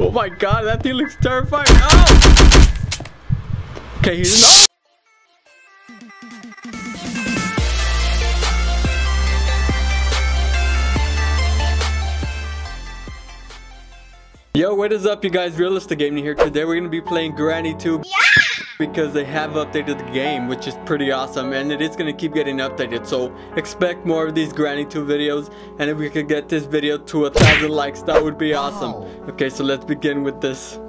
Oh my god, that thing looks terrifying. Oh! Okay, he's not. Yo, what is up, you guys? Realistic Gaming here. Today we're gonna be playing Granny 2. Because they have updated the game, which is pretty awesome, and it is going to keep getting updated, so expect more of these Granny 2 videos. And if we could get this video to 1,000 likes, that would be awesome. Okay, so let's begin with this.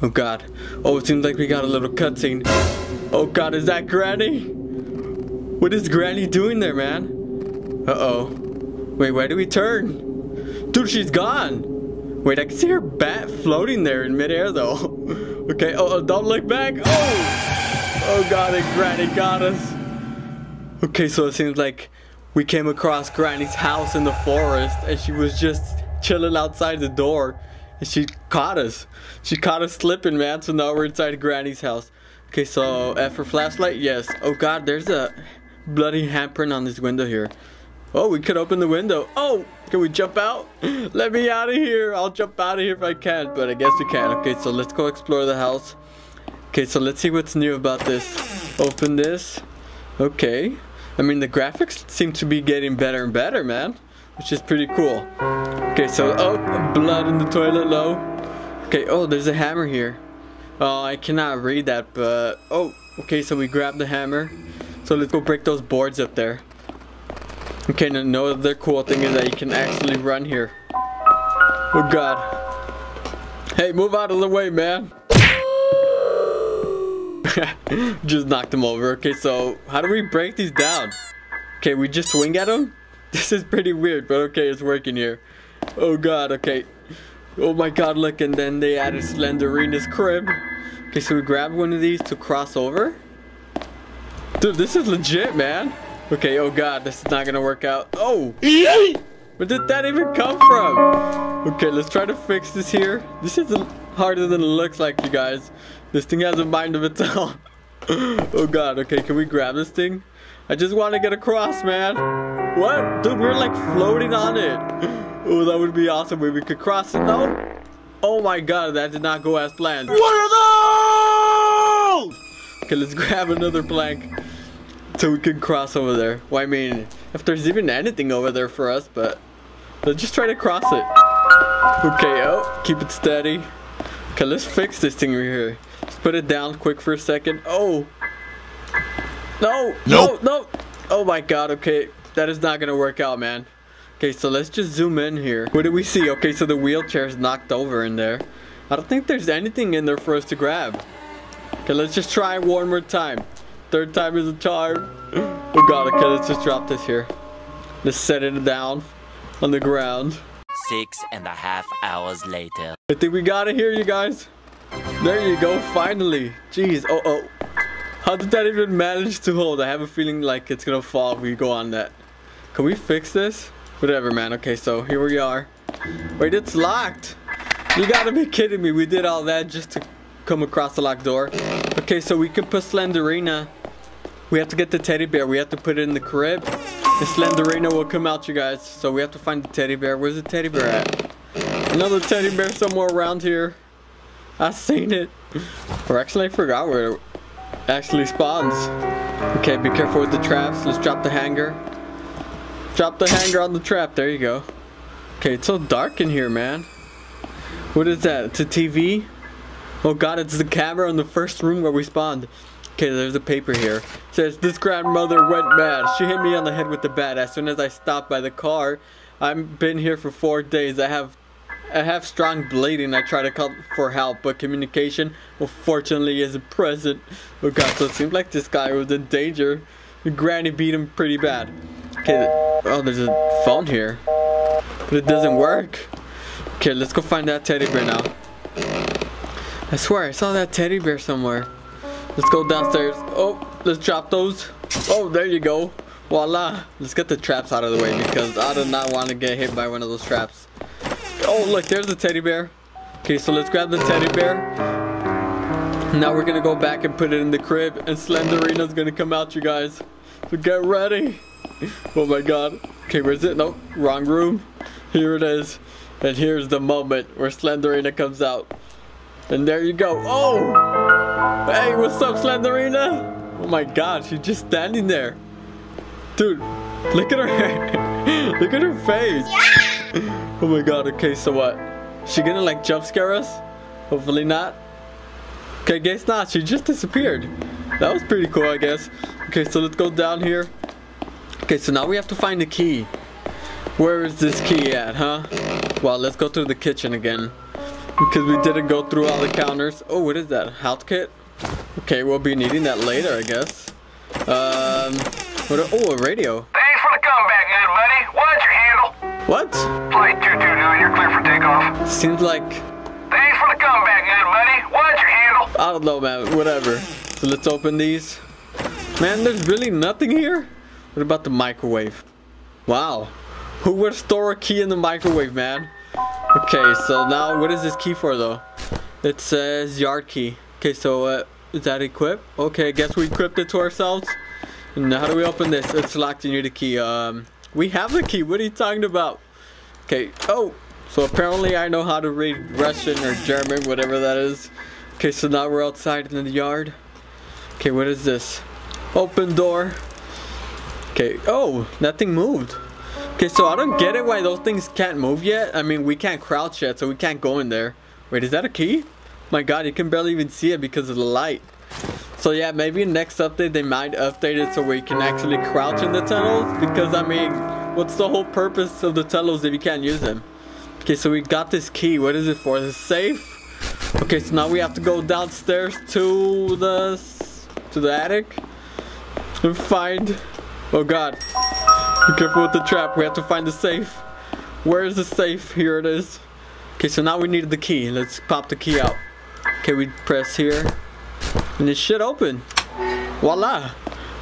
Oh god. Oh, it seems like we got a little cutscene. Oh god, is that Granny? What is Granny doing there, man? Uh-oh. Wait, where do we turn? Dude, she's gone. Wait, I can see her bat floating there in midair though. Okay, oh, don't look back. Oh! Oh god, and Granny got us. Okay, so it seems like we came across Granny's house in the forest, and she was just chilling outside the door, and she caught us. She caught us slipping, man, so now we're inside Granny's house. Okay, so F for flashlight, yes. Oh god, there's a bloody handprint on this window here. Oh, we could open the window. Oh, can we jump out? Let me out of here. I'll jump out of here if I can, but I guess we can. Okay, so let's go explore the house. Okay, so let's see what's new about this. Open this. Okay. I mean, the graphics seem to be getting better and better, man, which is pretty cool. Okay, so, oh, blood in the toilet, low. Okay, oh, there's a hammer here. Oh, I cannot read that, but, oh, okay, so we grabbed the hammer. So let's go break those boards up there. Okay, now no, the cool thing is that you can actually run here. Oh god. Hey, move out of the way, man. Just knocked him over. Okay, so how do we break these down? Okay, we just swing at him? This is pretty weird, but okay, it's working here. Oh god, okay. Oh my god, look, and then they added Slendrina's crib. Okay, so we grab one of these to cross over. Dude, this is legit, man. Okay, oh god, this is not gonna work out. Oh! Where did that even come from? Okay, let's try to fix this here. This is harder than it looks like, you guys. This thing has a mind of its own. Oh god, okay, can we grab this thing? I just want to get across, man. What? Dude, we're like floating on it. Oh, that would be awesome if we could cross it, though. Oh my god, that did not go as planned. What are those? Okay, let's grab another plank. So we can cross over there. Well, I mean, if there's even anything over there for us, but let's just try to cross it. Okay, oh, keep it steady. Okay, let's fix this thing right here. Let's put it down quick for a second. Oh. No, nope. No, no. Oh my god, okay. That is not gonna work out, man. Okay, so let's just zoom in here. What do we see? Okay, so the wheelchair's knocked over in there. I don't think there's anything in there for us to grab. Okay, let's just try one more time. Third time is a charm. Oh god, okay, let's just drop this here. Let's set it down on the ground. 6.5 hours later. I think we got it here, you guys. There you go, finally. Jeez, oh, oh. How did that even manage to hold? I have a feeling like it's gonna fall if we go on that. Can we fix this? Whatever, man. Okay, so here we are. Wait, it's locked. You gotta be kidding me. We did all that just to come across the locked door. Okay, so we can put Slendrina. We have to get the teddy bear. We have to put it in the crib. The Slendrina will come out, you guys. So we have to find the teddy bear. Where's the teddy bear at? Another teddy bear somewhere around here. I've seen it. Or actually, I forgot where it actually spawns. Okay, be careful with the traps. Let's drop the hanger. Drop the hanger on the trap. There you go. Okay, it's so dark in here, man. What is that? It's a TV? Oh god, it's the camera in the first room where we spawned. Okay, there's a paper here. It says, this grandmother went mad. She hit me on the head with the bat as soon as I stopped by the car. I've been here for 4 days. I have strong bleeding. I try to call for help, but communication, unfortunately, isn't present. Oh god, so it seemed like this guy was in danger. Granny beat him pretty bad. Okay, oh, there's a phone here. But it doesn't work. Okay, let's go find that teddy bear now. I swear I saw that teddy bear somewhere. Let's go downstairs. Oh, let's drop those. Oh, there you go. Voila. Let's get the traps out of the way because I do not want to get hit by one of those traps. Oh, look, there's the teddy bear. Okay, so let's grab the teddy bear. Now we're gonna go back and put it in the crib, and Slendrina's gonna come out, you guys. So get ready. Oh my god. Okay, where's it? No, wrong room. Here it is. And here's the moment where Slendrina comes out. And there you go. Oh! Hey, what's up, Slendrina? Oh my god, she's just standing there. Dude, look at her hair. Look at her face. Yeah. Oh my god, okay, so what? Is she gonna like jump scare us? Hopefully not. Okay, guess not. She just disappeared. That was pretty cool, I guess. Okay, so let's go down here. Okay, so now we have to find the key. Where is this key at, huh? Well, let's go through the kitchen again, because we didn't go through all the counters. Oh, what is that? Health kit? Okay, we'll be needing that later, I guess. Oh, a radio. Thanks for the comeback, man, buddy. What's your handle? What? Flight 229, you're clear for takeoff. Seems like... Thanks for the comeback, man, buddy. What's your handle? I don't know, man. Whatever. So let's open these. Man, there's really nothing here? What about the microwave? Wow. Who would store a key in the microwave, man? Okay, so now what is this key for, though? It says yard key. Okay, so is that equipped? Okay, I guess we equipped it to ourselves. Now how do we open this? It's locked, you need a key. We have the key. What are you talking about? Okay. Oh, so apparently I know how to read Russian or German, whatever that is. Okay, so now we're outside in the yard. Okay, what is this? Open door. Okay. Oh, nothing moved. Okay, so I don't get it why those things can't move yet. I mean, we can't crouch yet, so we can't go in there. Wait, is that a key? My god, you can barely even see it because of the light. So yeah, maybe next update they might update it so we can actually crouch in the tunnels. Because, I mean, what's the whole purpose of the tunnels if you can't use them? Okay, so we got this key. What is it for? Is it safe? Okay, so now we have to go downstairs to the attic. And find... Oh god. Be careful with the trap. We have to find the safe. Where is the safe? Here it is. Okay, so now we need the key. Let's pop the key out. Okay, we press here. And it should open. Voila.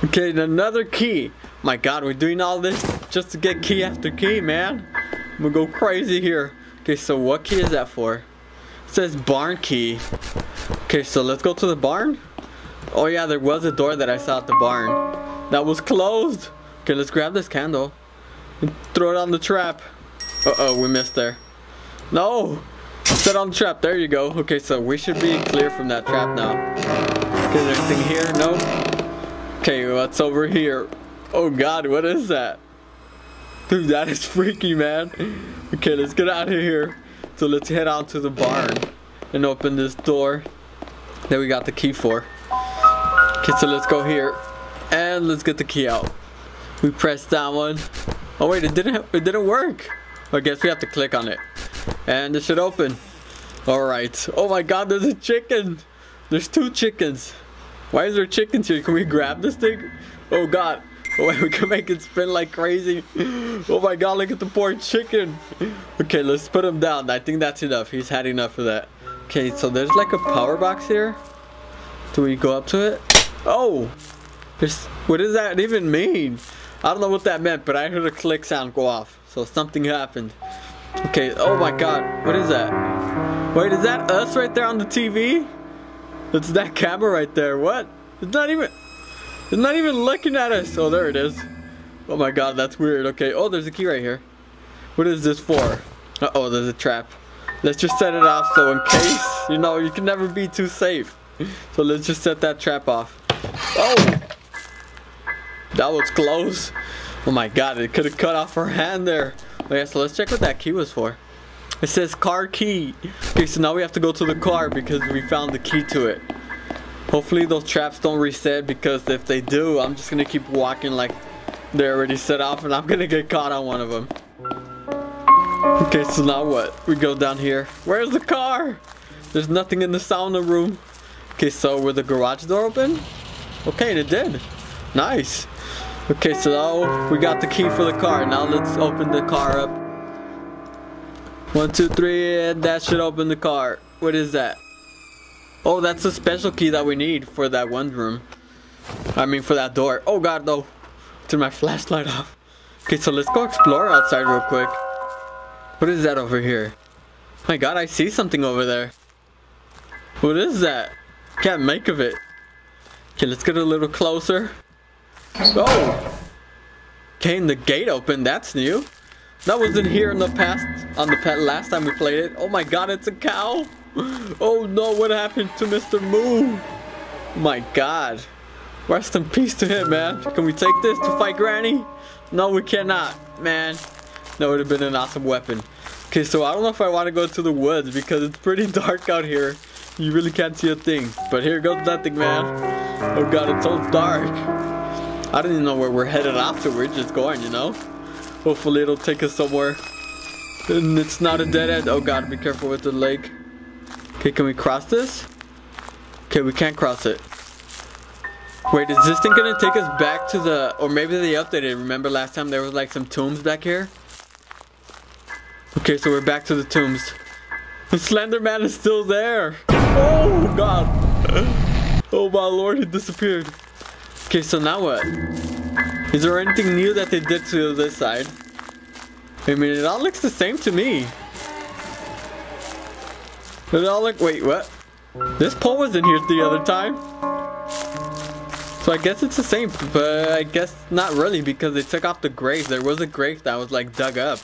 Okay, and another key. My god, we're doing all this just to get key after key, man. I'm gonna go crazy here. Okay, so what key is that for? It says barn key. Okay, so let's go to the barn. Oh yeah, there was a door that I saw at the barn. That was closed. Okay, let's grab this candle and throw it on the trap. Uh-oh, we missed there. No! Set on the trap. There you go. Okay, so we should be clear from that trap now. Okay, is there anything here? No? Okay, what's over here? Oh, God, what is that? Dude, that is freaky, man. Okay, let's get out of here. So let's head out to the barn and open this door that we got the key for. Okay, so let's go here and let's get the key out. We pressed that one. Oh wait, it didn't work. I guess we have to click on it. And it should open. Alright. Oh my god, there's a chicken. There's two chickens. Why is there chickens here? Can we grab this thing? Oh god. Oh wait, we can make it spin like crazy. Oh my god, look at the poor chicken. Okay, let's put him down. I think that's enough. He's had enough of that. Okay, so there's like a power box here. Do we go up to it? Oh! There's, what does that even mean? I don't know what that meant, but I heard a click sound go off. So something happened. Okay, oh my god. What is that? Wait, is that us right there on the TV? It's that camera right there. What? It's not even looking at us. Oh, there it is. Oh my god, that's weird. Okay, oh, there's a key right here. What is this for? Uh-oh, there's a trap. Let's just set it off so in case, you know, you can never be too safe. So let's just set that trap off. Oh! That was close. Oh my god, it could have cut off her hand there. Okay, so let's check what that key was for. It says car key. Okay, so now we have to go to the car because we found the key to it. Hopefully those traps don't reset, because if they do, I'm just gonna keep walking like they already set off and I'm gonna get caught on one of them. Okay, so now what? We go down here. Where's the car? There's nothing in the sauna room. Okay, so will the garage door open? Okay, it did. Nice. Okay, so now we got the key for the car. Now let's open the car up. 1, 2, 3, and that should open the car. What is that? Oh, that's a special key that we need for that one room. I mean, for that door. Oh god, no. Turn my flashlight off. Okay, so let's go explore outside real quick. What is that over here? My god, I see something over there. What is that? Can't make of it. Okay, let's get a little closer. Oh! Okay, and the gate opened. That's new. That wasn't here in the past, on the last time we played it. Oh my god, it's a cow. Oh no, what happened to Mr. Moo? My god. Rest in peace to him, man. Can we take this to fight Granny? No, we cannot, man. That would have been an awesome weapon. Okay, so I don't know if I want to go to the woods because it's pretty dark out here. You really can't see a thing. But here goes nothing, man. Oh god, it's so dark. I don't even know where we're headed off to. We're just going, you know? Hopefully it'll take us somewhere. And it's not a dead end. Oh god, be careful with the lake. Okay, can we cross this? Okay, we can't cross it. Wait, is this thing gonna take us back to the... Or maybe they updated. Remember last time there was like some tombs back here? Okay, so we're back to the tombs. The Slender Man is still there! Oh god! Oh my lord, he disappeared. Okay, so now what? Is there anything new that they did to this side? I mean, it all looks the same to me. It all look... Wait, what? This pole was in here the other time. So I guess it's the same, but I guess not really because they took off the grave. There was a grave that was like dug up,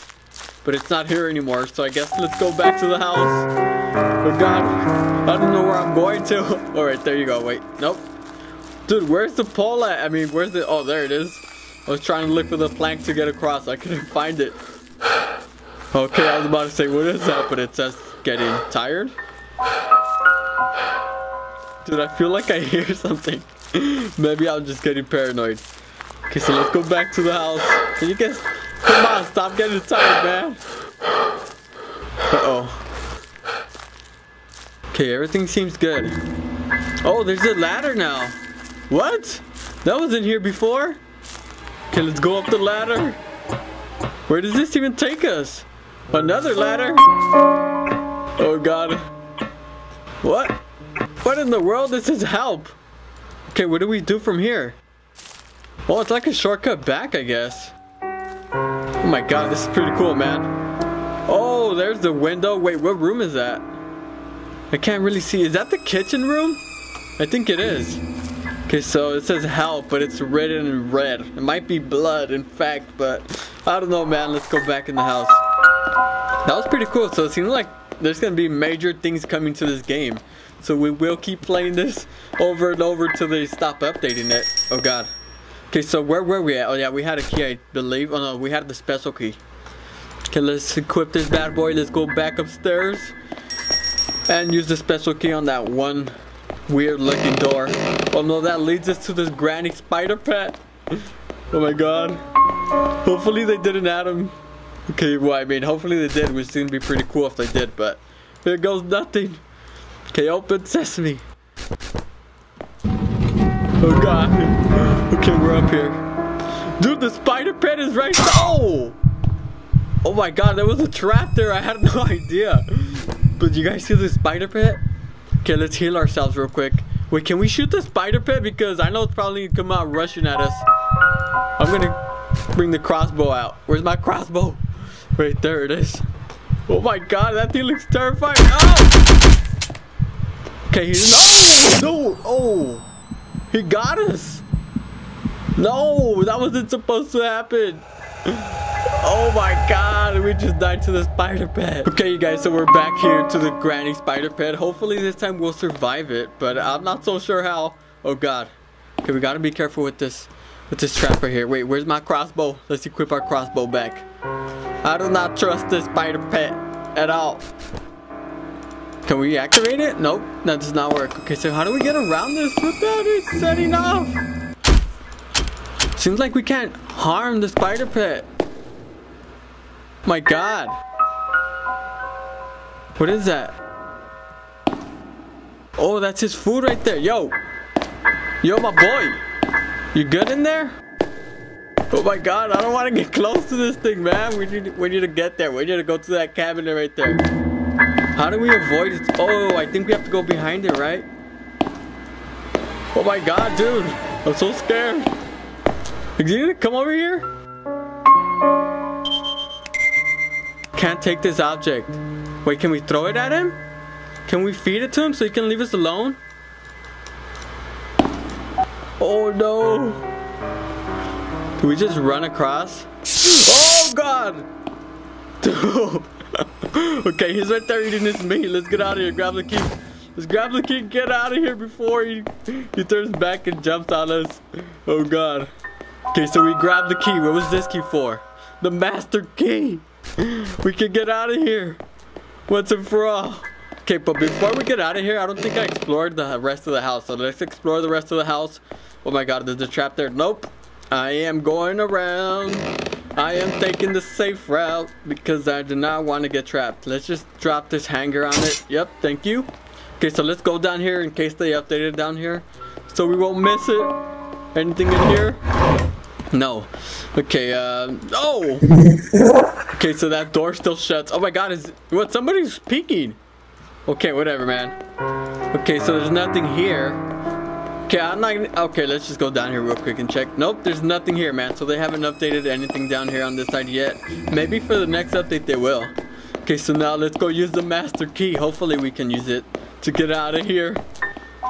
but it's not here anymore. So I guess let's go back to the house. Oh god, I don't know where I'm going to. All right, there you go. Wait, nope. Dude, where's the pole at? I mean, where's the... Oh, there it is. I was trying to look for the plank to get across. I couldn't find it. Okay, I was about to say, what is that? But it says getting tired. Dude, I feel like I hear something. Maybe I'm just getting paranoid. Okay, so let's go back to the house. Can you guys... Come on, stop getting tired, man. Uh-oh. Okay, everything seems good. Oh, there's a ladder now. What? That was in here before? Okay, let's go up the ladder. Where does this even take us? Another ladder? Oh, god. What? What in the world? This is help. Okay, what do we do from here? Oh, it's like a shortcut back, I guess. Oh my god, this is pretty cool, man. Oh, there's the window. Wait, what room is that? I can't really see. Is that the kitchen room? I think it is. Okay, so it says help, but it's written in red. It might be blood, in fact, but I don't know, man. Let's go back in the house. That was pretty cool. So it seems like there's gonna be major things coming to this game. So we will keep playing this over and over till they stop updating it. Oh god. Okay, so where were we at? Oh yeah, we had a key, I believe. Oh no, we had the special key. Okay, let's equip this bad boy. Let's go back upstairs and use the special key on that one weird looking door. Oh no, that leads us to this granny spider pet. Oh my god. Hopefully they didn't add him. Okay, well I mean, hopefully they did, which is gonna be pretty cool if they did, but here goes nothing. Okay, open sesame. Oh god. Okay, we're up here. Dude, the spider pit is right there. Oh! Oh my god, there was a trap there. I had no idea. But you guys see the spider pit? Okay, let's heal ourselves real quick. Wait, can we shoot the spider pit? Because I know it's probably gonna come out rushing at us. I'm gonna bring the crossbow out. Where's my crossbow? Right there it is. Oh my god, that thing looks terrifying. Oh! Okay, he's... No! Dude! Oh! He got us! No! That wasn't supposed to happen! Oh my god! We just died to the spider pet! Okay, you guys, so we're back here to the granny spider pet. Hopefully this time we'll survive it, but I'm not so sure how. Oh god. Okay, we gotta be careful with this trap right here. Wait, where's my crossbow? Let's equip our crossbow back. I do not trust this spider pet at all. Can we activate it? Nope, that does not work. Okay, so how do we get around this without it setting off? Seems like we can't harm the spider pit. My god. What is that? Oh, that's his food right there. Yo. Yo, my boy. You good in there? Oh my god, I don't want to get close to this thing, man. We need to get there. We need to go to that cabinet right there. How do we avoid it? Oh, I think we have to go behind it, right? Oh my god, dude. I'm so scared. Is he gonna come over here? Can't take this object. Wait, can we throw it at him? Can we feed it to him so he can leave us alone? Oh no. Can we just run across? Oh god. Okay, he's right there eating his meat. Let's get out of here. Grab the key. Let's grab the key. Get out of here before he turns back and jumps on us. Oh god. Okay, so we grabbed the key. What was this key for? The master key. We can get out of here once and for all. Okay, but before we get out of here, I don't think I explored the rest of the house. So let's explore the rest of the house. Oh my god, there's a trap there. Nope. I am going around. I am taking the safe route because I do not want to get trapped. Let's just drop this hanger on it. Yep, thank you. Okay, so let's go down here in case they updated it down here, so we won't miss it. Anything in here? No. Okay, oh! Okay, so that door still shuts. Oh my god, what? Somebody's peeking. Okay, whatever, man. Okay, so there's nothing here. Okay, I'm not gonna, okay, let's just go down here real quick and check. Nope, there's nothing here, man. So they haven't updated anything down here on this side yet. Maybe for the next update they will. Okay, so now let's go use the master key. Hopefully we can use it to get out of here.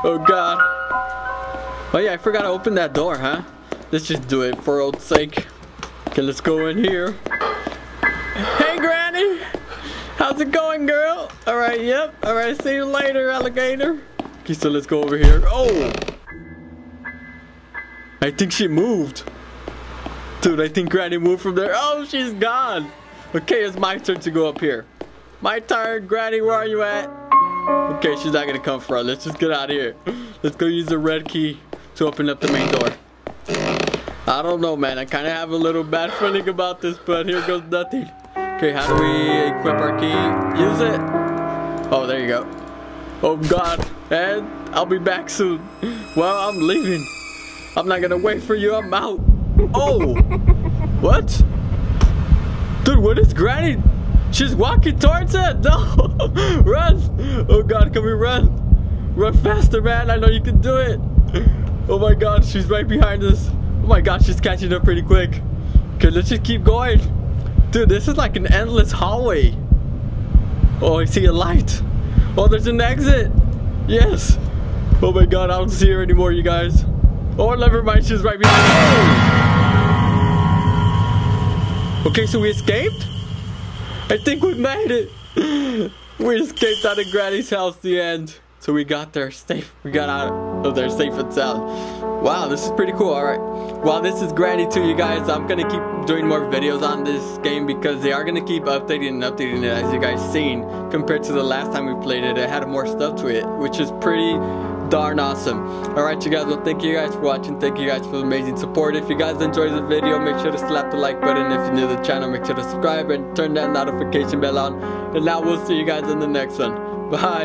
Oh god. Oh yeah, I forgot to open that door, huh? Let's just do it for old sake. Okay, let's go in here. Hey, Granny! How's it going, girl? Alright, yep. Alright, see you later, alligator. Okay, so let's go over here. Oh! I think she moved. Dude, I think Granny moved from there. Oh, she's gone. Okay, it's my turn to go up here. My turn, Granny, where are you at? Okay, she's not gonna come for us. Let's just get out of here. Let's go use the red key to open up the main door. I don't know, man. I kind of have a little bad feeling about this, but here goes nothing. Okay, how do we equip our key? Use it. Oh, there you go. Oh, God. And I'll be back soon. Well, I'm leaving. I'm not gonna wait for you. I'm out. Oh. What? Dude, what is Granny? She's walking towards it. No. Run. Oh, God. Can we run? Run faster, man. I know you can do it. Oh, my God. She's right behind us. Oh my gosh, she's catching up pretty quick. Okay, let's just keep going. Dude, this is like an endless hallway. Oh, I see a light. Oh, there's an exit. Yes. Oh my god, I don't see her anymore, you guys. Oh, never mind, she's right behind me. Okay, so we escaped? I think we made it. We escaped out of Granny's house, the end. So we got there safe. We got out of there safe and sound. Wow, this is pretty cool. All right. Well, this is Granny 2, you guys. I'm going to keep doing more videos on this game because they are going to keep updating it, as you guys seen. Compared to the last time we played it, it had more stuff to it, which is pretty darn awesome. All right, you guys. Well, thank you guys for watching. Thank you guys for the amazing support. If you guys enjoyed the video, make sure to slap the like button. If you're new to the channel, make sure to subscribe and turn that notification bell on. And now we'll see you guys in the next one. Bye.